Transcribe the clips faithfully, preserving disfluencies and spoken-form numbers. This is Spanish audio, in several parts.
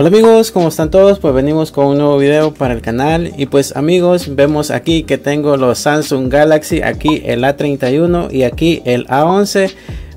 Hola amigos, ¿cómo están todos? Pues venimos con un nuevo video para el canal. Y pues amigos, vemos aquí que tengo los Samsung Galaxy, aquí el A treinta y uno y aquí el A once.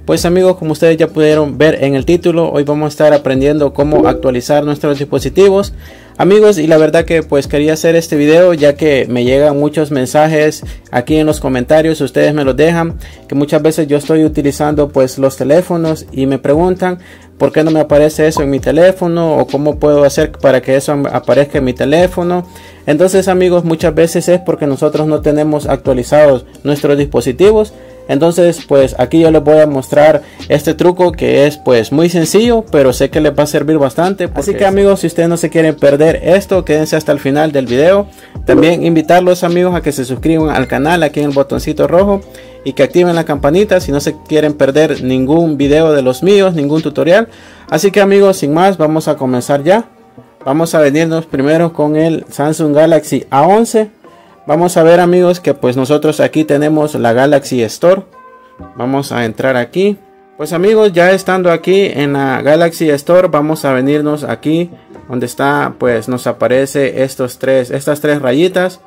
Pues amigos, como ustedes ya pudieron ver en el título, hoy vamos a estar aprendiendo cómo actualizar nuestros dispositivos. Amigos, y la verdad que pues quería hacer este video ya que me llegan muchos mensajes aquí en los comentarios, ustedes me los dejan, que muchas veces yo estoy utilizando pues los teléfonos y me preguntan por qué no me aparece eso en mi teléfono o cómo puedo hacer para que eso aparezca en mi teléfono. Entonces amigos, muchas veces es porque nosotros no tenemos actualizados nuestros dispositivos. Entonces pues aquí yo les voy a mostrar este truco que es pues muy sencillo, pero sé que les va a servir bastante. Así que amigos, si ustedes no se quieren perder esto, quédense hasta el final del video. También invitarlos amigos a que se suscriban al canal aquí en el botoncito rojo y que activen la campanita si no se quieren perder ningún video de los míos, ningún tutorial. Así que amigos, sin más, vamos a comenzar ya. Vamos a venirnos primero con el Samsung Galaxy A once. Vamos a ver amigos que pues nosotros aquí tenemos la Galaxy Store. Vamos a entrar aquí. Pues amigos, ya estando aquí en la Galaxy Store, vamos a venirnos aquí donde está, pues nos aparece estos tres, estas tres rayitas.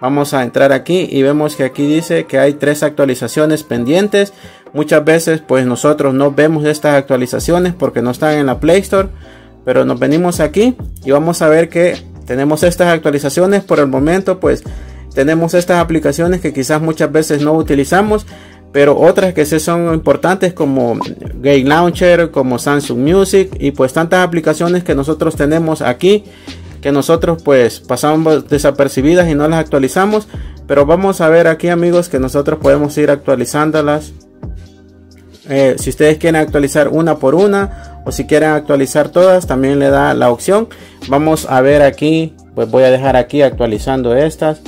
Vamos a entrar aquí y vemos que aquí dice que hay tres actualizaciones pendientes. Muchas veces pues nosotros no vemos estas actualizaciones porque no están en la Play Store, pero nos venimos aquí y vamos a ver que tenemos estas actualizaciones. Por el momento pues tenemos estas aplicaciones que quizás muchas veces no utilizamos, pero otras que sí son importantes como Game Launcher, como Samsung Music y pues tantas aplicaciones que nosotros tenemos aquí que nosotros pues pasamos desapercibidas y no las actualizamos. Pero vamos a ver aquí amigos que nosotros podemos ir actualizándolas. Eh, si ustedes quieren actualizar una por una o si quieren actualizar todas, también le da la opción. Vamos a ver aquí, pues voy a dejar aquí actualizando estas.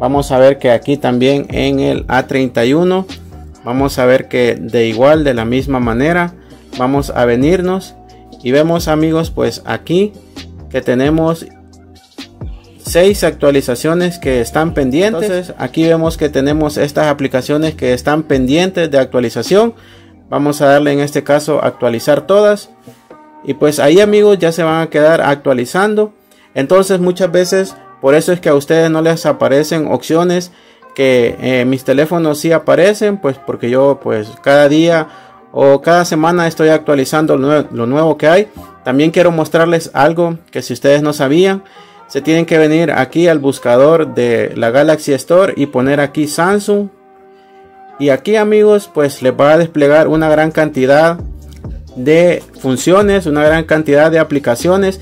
Vamos a ver que aquí también en el A treinta y uno, vamos a ver que de igual, de la misma manera, vamos a venirnos y vemos amigos pues aquí que tenemos seis actualizaciones que están pendientes. Entonces, aquí vemos que tenemos estas aplicaciones que están pendientes de actualización. Vamos a darle en este caso actualizar todas y pues ahí amigos ya se van a quedar actualizando. Entonces muchas veces por eso es que a ustedes no les aparecen opciones que eh, mis teléfonos sí aparecen, pues porque yo pues cada día o cada semana estoy actualizando lo nuevo, lo nuevo que hay. También quiero mostrarles algo que si ustedes no sabían, se tienen que venir aquí al buscador de la Galaxy Store y poner aquí Samsung. Y aquí amigos pues les va a desplegar una gran cantidad de funciones, una gran cantidad de aplicaciones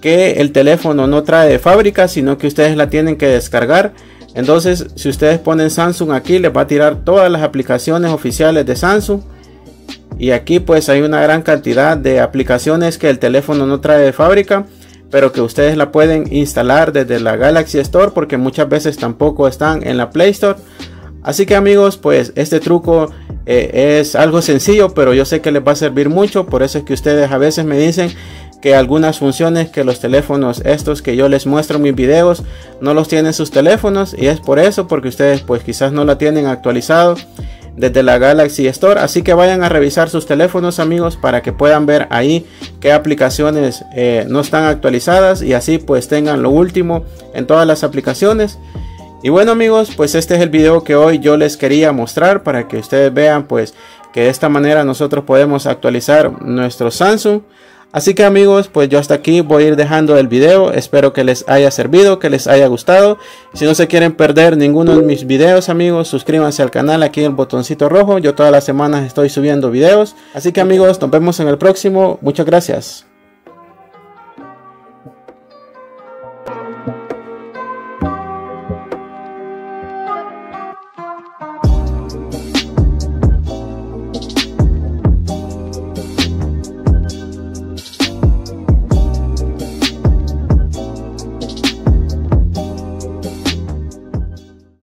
que el teléfono no trae de fábrica, sino que ustedes la tienen que descargar. Entonces si ustedes ponen Samsung aquí, les va a tirar todas las aplicaciones oficiales de Samsung. Y aquí pues hay una gran cantidad de aplicaciones que el teléfono no trae de fábrica, pero que ustedes la pueden instalar desde la Galaxy Store, porque muchas veces tampoco están en la Play Store. Así que amigos, pues este truco eh, es algo sencillo, pero yo sé que les va a servir mucho. Por eso es que ustedes a veces me dicen que algunas funciones que los teléfonos estos que yo les muestro en mis videos no los tienen sus teléfonos, y es por eso, porque ustedes pues quizás no la tienen actualizado desde la Galaxy Store. Así que vayan a revisar sus teléfonos amigos para que puedan ver ahí qué aplicaciones eh, no están actualizadas, y así pues tengan lo último en todas las aplicaciones. Y bueno amigos, pues este es el video que hoy yo les quería mostrar para que ustedes vean pues que de esta manera nosotros podemos actualizar nuestro Samsung. Así que amigos, pues yo hasta aquí voy a ir dejando el video. Espero que les haya servido, que les haya gustado. Si no se quieren perder ninguno de mis videos amigos, suscríbanse al canal aquí en el botoncito rojo. Yo todas las semanas estoy subiendo videos. Así que amigos, nos vemos en el próximo. Muchas gracias.